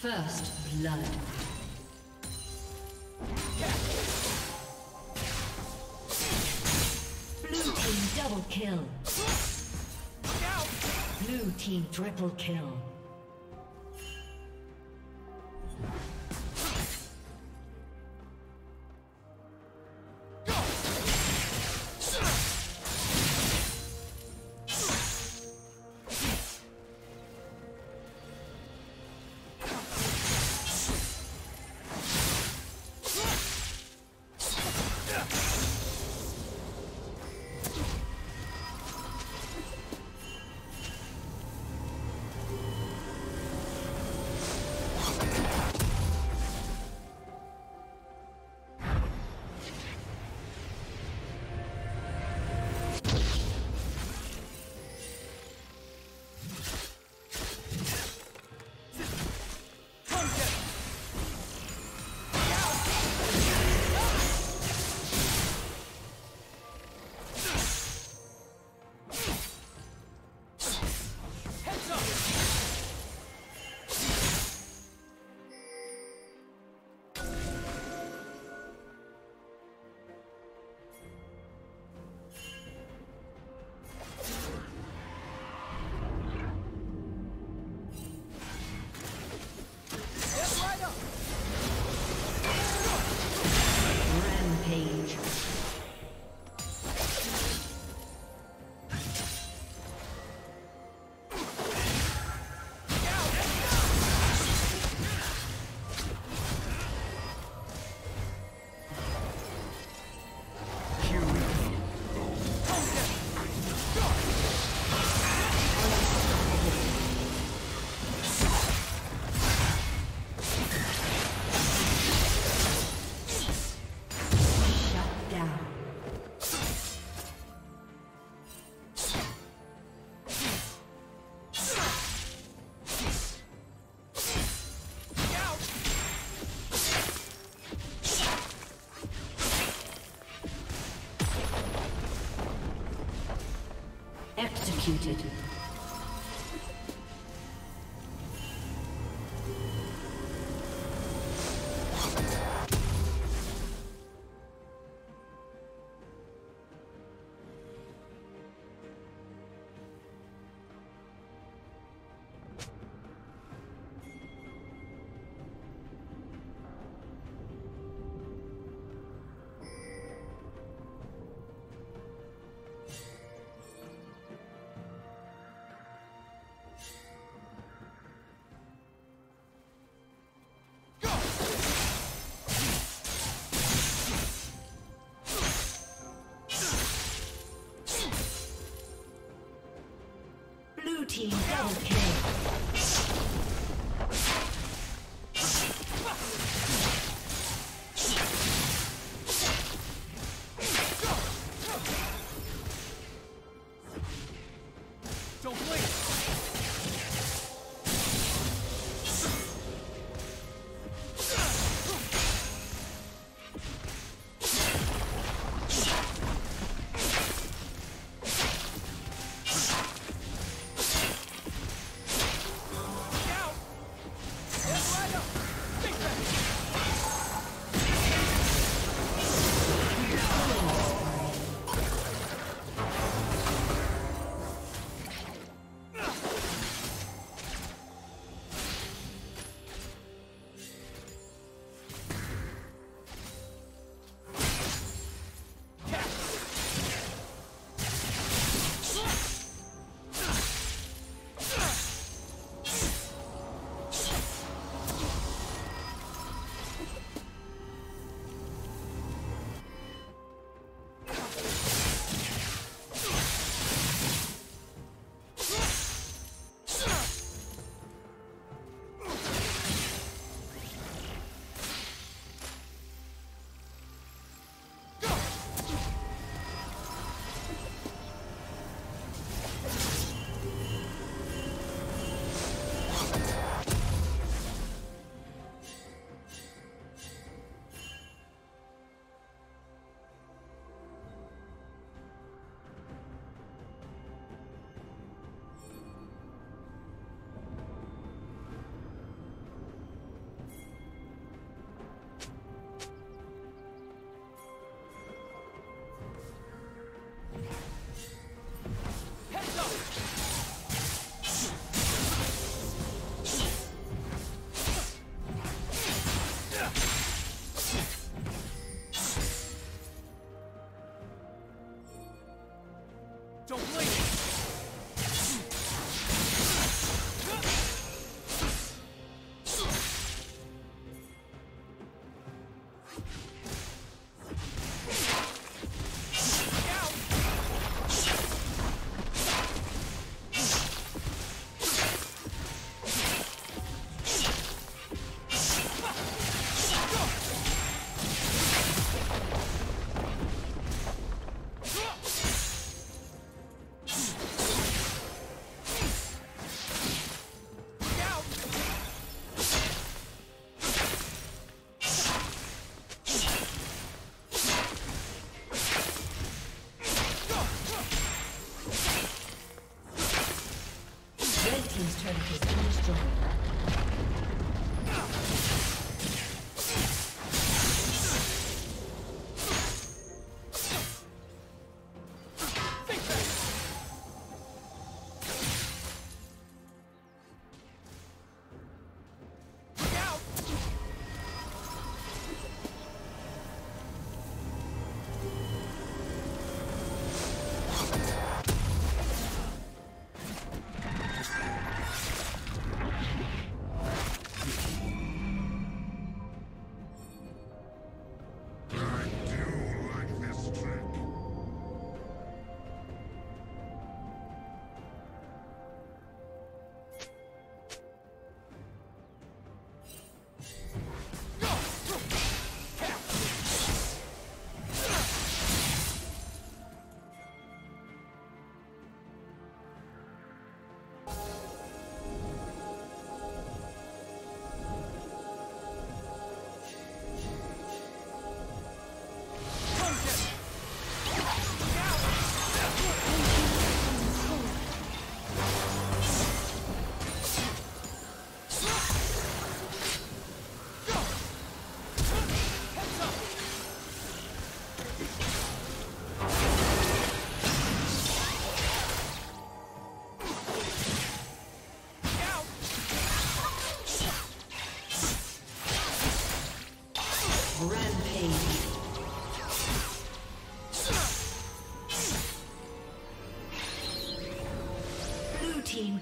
First blood. Blue team double kill. Blue team triple kill. Executed. Team double kill. Don't blink!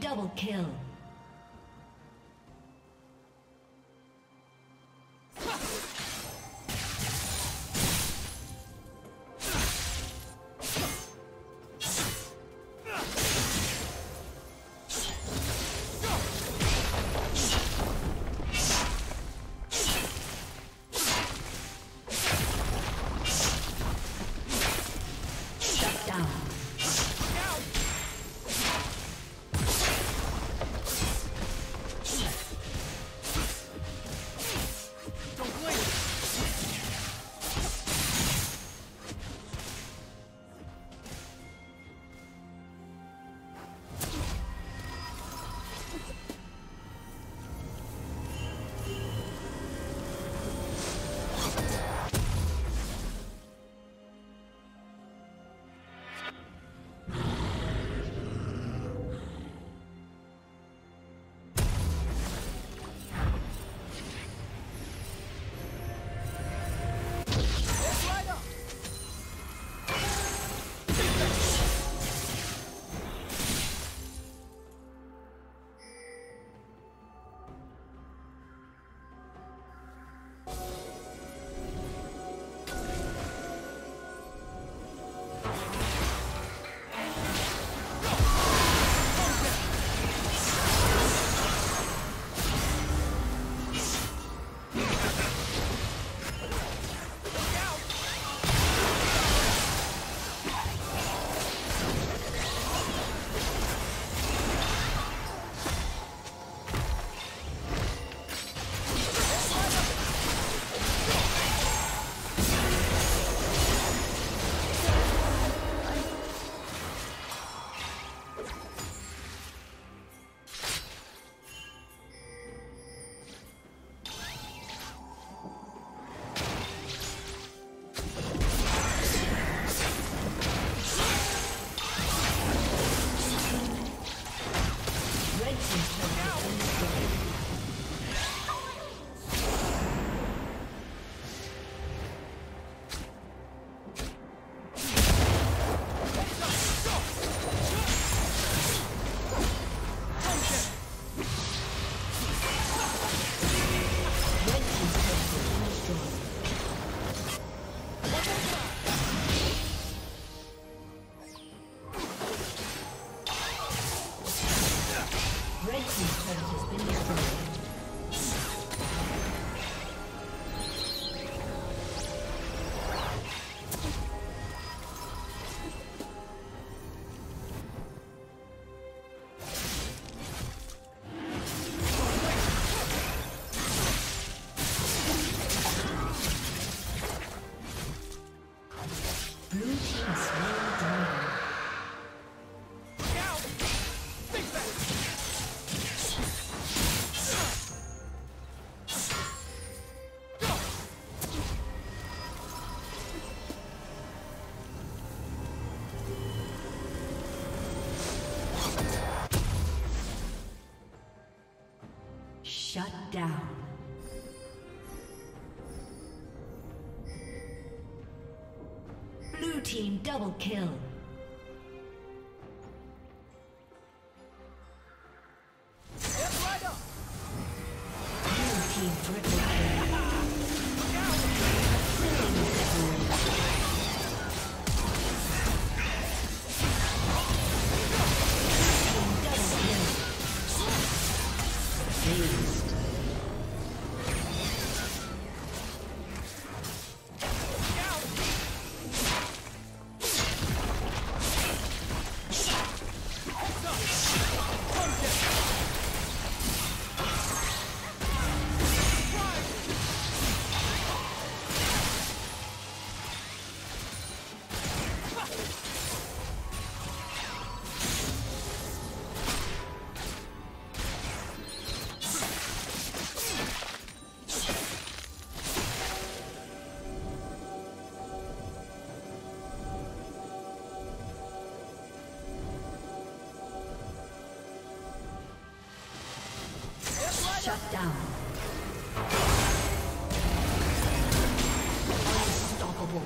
Double kill. Shut down. Blue team double kill. Shut down. Unstoppable.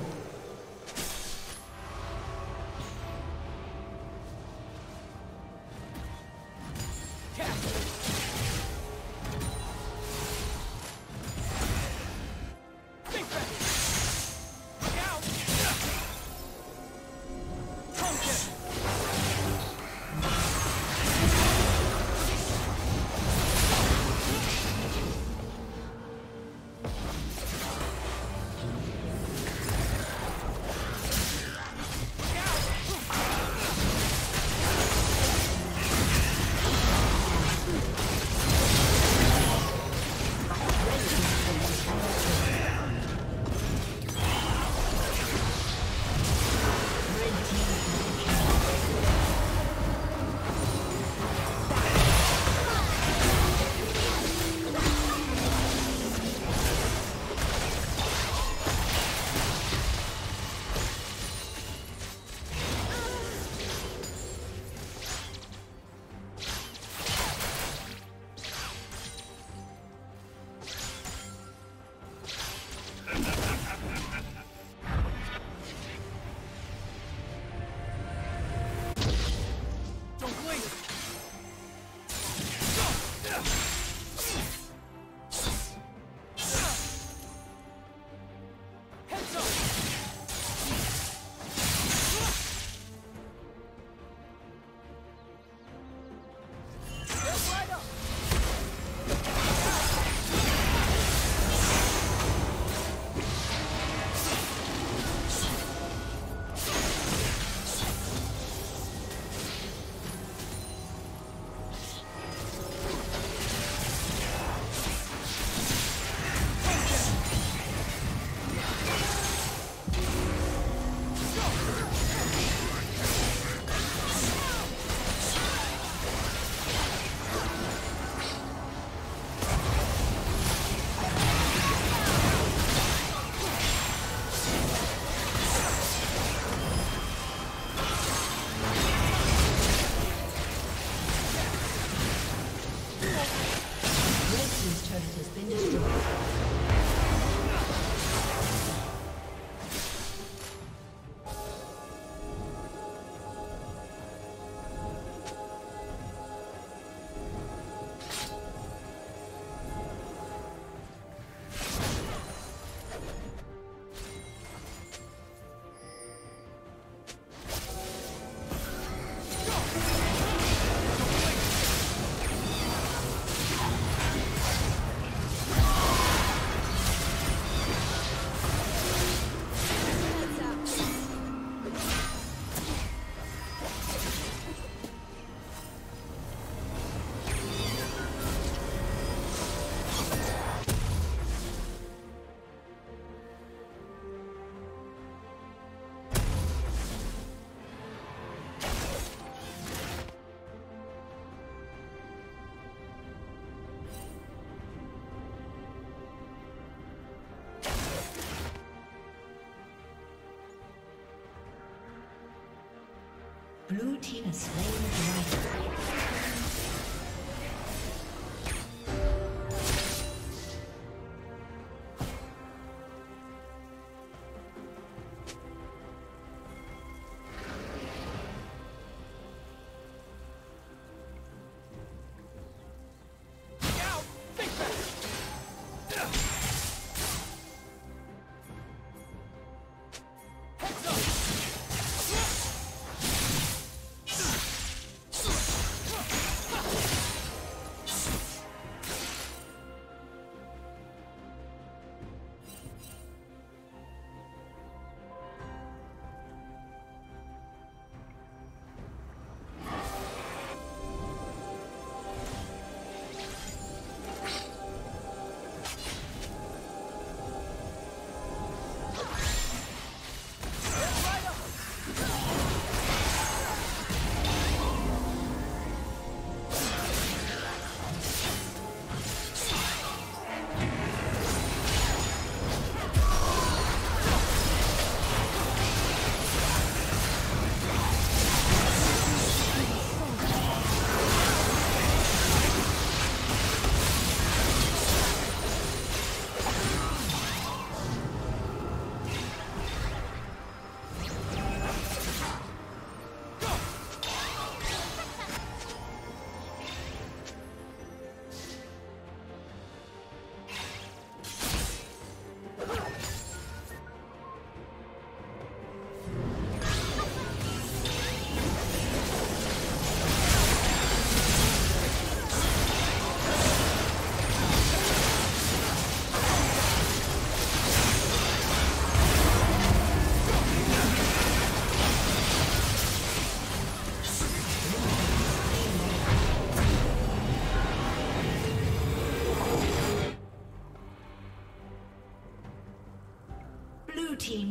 Blue team is slain.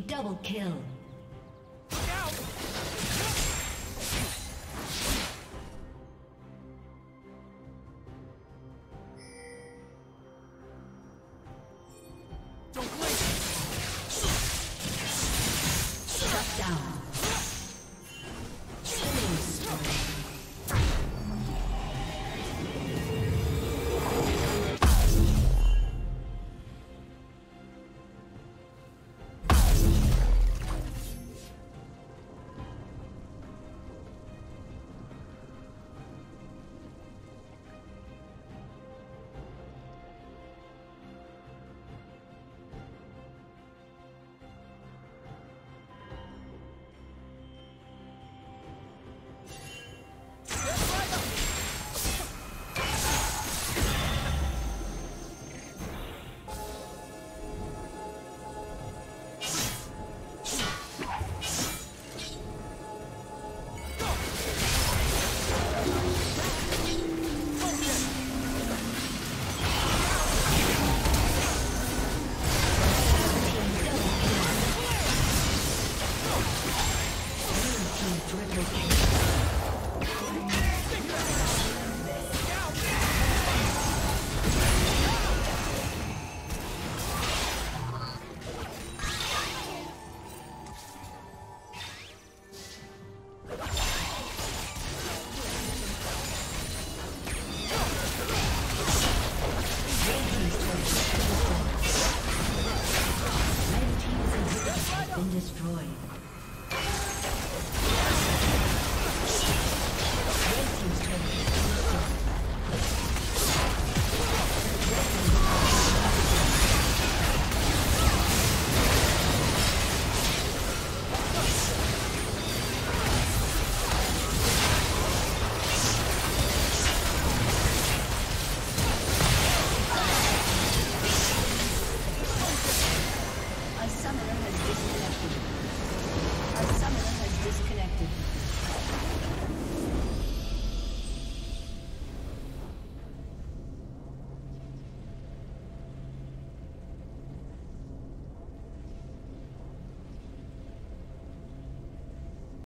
Double kill.